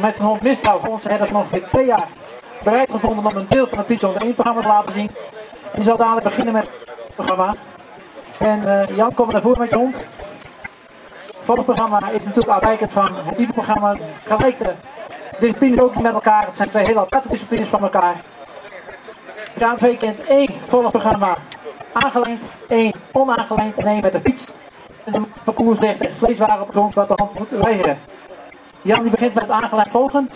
Met zijn hond Mistral voor onze herder van ongeveer 2 jaar bereid gevonden om een deel van het Pizza 1 programma te laten zien. Die zal dadelijk beginnen met het programma. En Jan, kom naar voren met je hond. Volgend programma is natuurlijk afwijkend van het type programma. Gelijk de disciplines ook met elkaar. Het zijn 2 hele aparte disciplines van elkaar. KNPV kent 1 volgend programma aangelijnd, 1 onaangelijnd en 1 met de fiets. En de parcours ligt echt vleeswaren op de grond wat de hand moet weigeren. Jan die begint met het aangeleid volgen.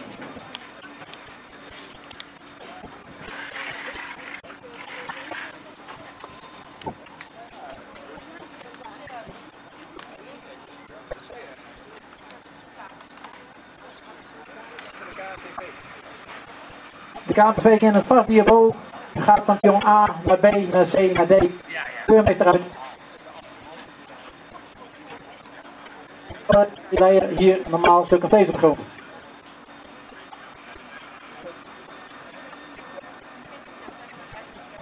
De KNPV in het vast diabo. Je gaat van pion A naar B naar C naar D. Deurmeester uit. Die leiden hier normaal stukken vlees op de grond.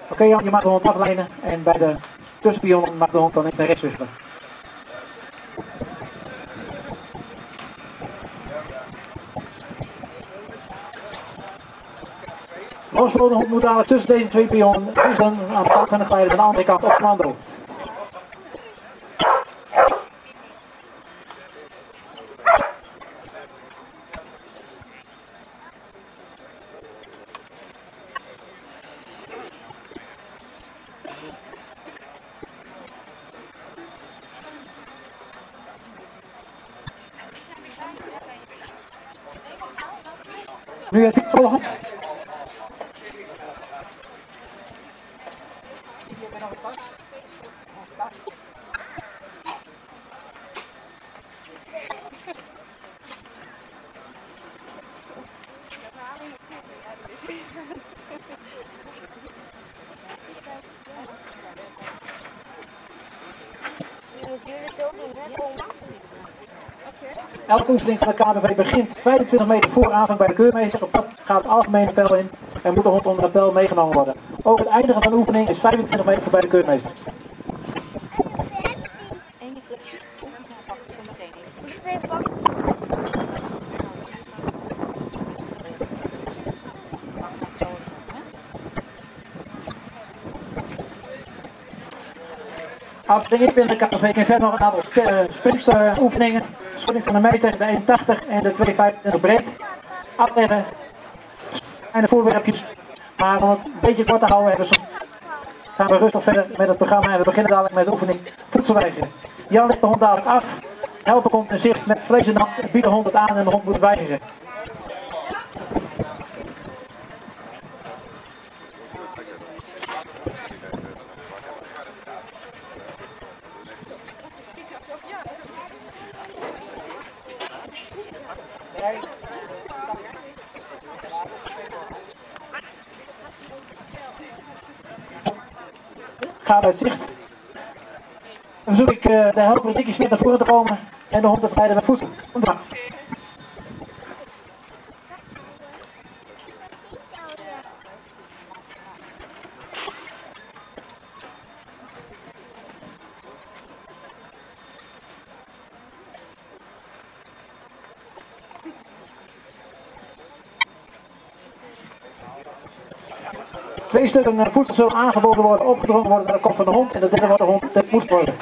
Oké, Jan, je mag de hond aflijnen en bij de tussenpion mag de hond dan even naar rechts wisselen. Losvoor de hond moet dadelijk tussen deze 2 pionnen wisselen aan de kant van de glijder van de andere kant op commando. Nu het volgen. Elke oefening van de KBV begint 25 meter voor aanvang bij de keurmeester. Op dat gaat het algemene pijl in en moet de hond onder de pijl meegenomen worden. Ook het eindigen van de oefening is 25 meter voorbij de keurmeester. Als de inbinden de KNPV kan verder nog een aantal sprintsoefeningen. Sprint van de meter, de 81 en de 2,25 breed. Afleggen. Kleine voorwerpjes. Maar om het een beetje kort te houden hebben we gaan we rustig verder met het programma. En we beginnen dadelijk met de oefening voedselweigeren. Jan legt de hond dadelijk af. Helpen komt in zicht met vlees en hand. Biedt de hond het aan en de hond moet weigeren. Gaat uit zicht. Dan verzoek ik de helper Dik Smid naar voren te komen en de hond te verleiden met voeten. Twee stukken voedsel zullen aangeboden worden, opgedrongen worden naar de kop van de hond en de derde wordt de hond tegemoet worden.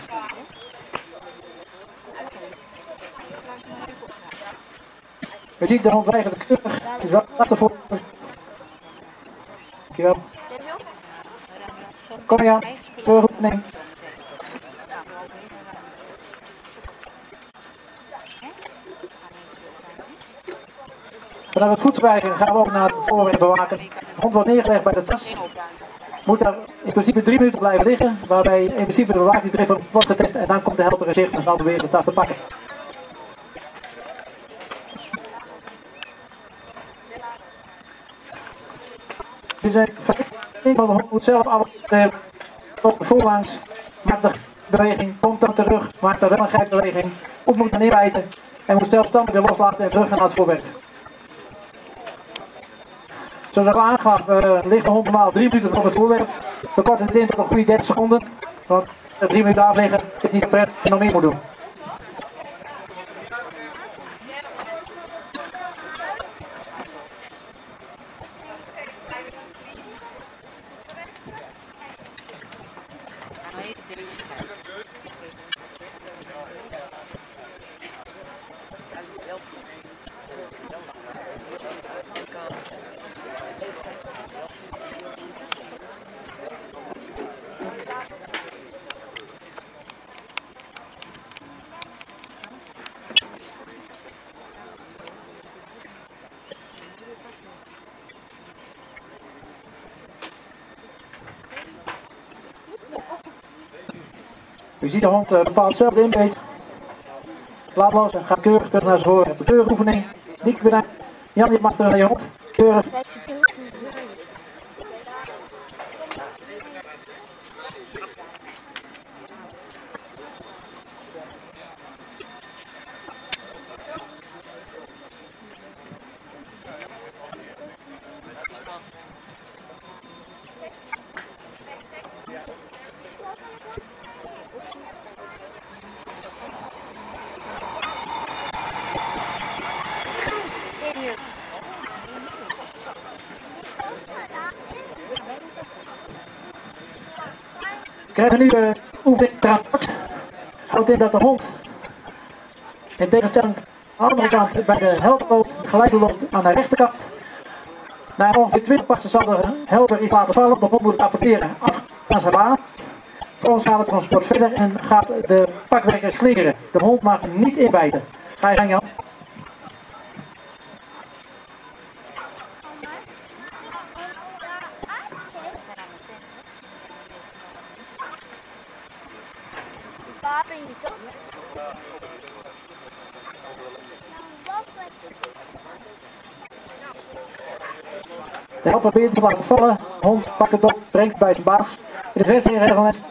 Je ziet de hond weigert keurig, het is wel lastig voor. Dankjewel. Kom Jan, terug oefening. Vanuit het voedselweigeren gaan we ook naar het voorwerp bewaken. De hond wordt neergelegd bij de tas. Moet daar in principe 3 minuten blijven liggen, waarbij in principe de bewakingsdrift wordt getest en dan komt de helper in zicht en zal proberen de tas te pakken. Dit is een verkeering, want de hond moet zelf afleggen. Komt voorlangs, maakt de beweging, komt dan terug, maakt dan wel een grijpbeweging. Of moet dan neerbijten en moet zelfstandig weer loslaten en terug gaan naar het voorwerp. Zoals ik al aangaf, ligt de hond normaal 3 minuten op het voorwerp. We korten het in tot een goede 30 seconden. Want 3 minuten afleggen is niet prettig en nog meer moet doen. U ziet de hond bepaalt zelf de inbeet. Laat los en gaat keurig terug naar zijn horen. De keurigoefening. Dik weer naar Jan, je mag terug naar je hond. Keurig. We krijgen nu de oefening transport. Houdt in dat de hond in tegenstelling aan de andere kant bij de helper loopt, geleide loopt aan de rechterkant. Na ongeveer 20 passen zal de helper iets laten vallen, de hond moet apporteren af aan zijn baan. Volgens gaat het transport verder en gaat de pakwerker slingeren. De hond mag niet inbijten. Ga je gang, Jan. De helper probeert te laten vallen, de hond pakt het op, brengt bij zijn baas. In het wedstrijdreglement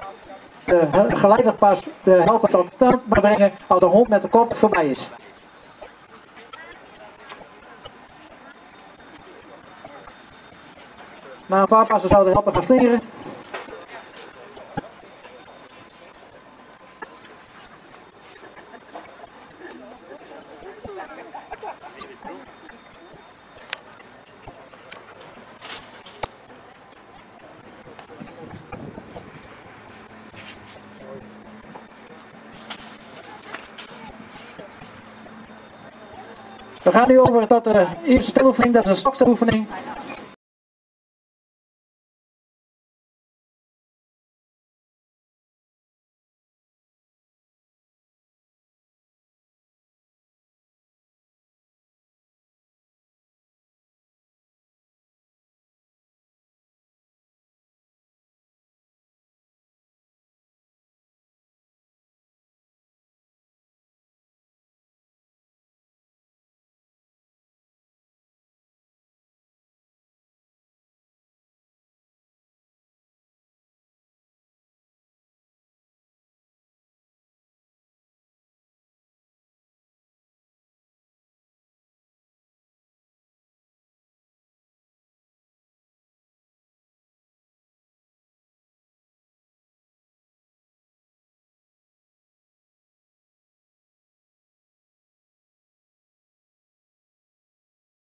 de geleider pas de helper tot stand maar brengen als de hond met de kop voorbij is. Na een paar passen zou de helper gaan slingeren. We gaan nu over tot de eerste steloefening, dat is een stoksteloefening.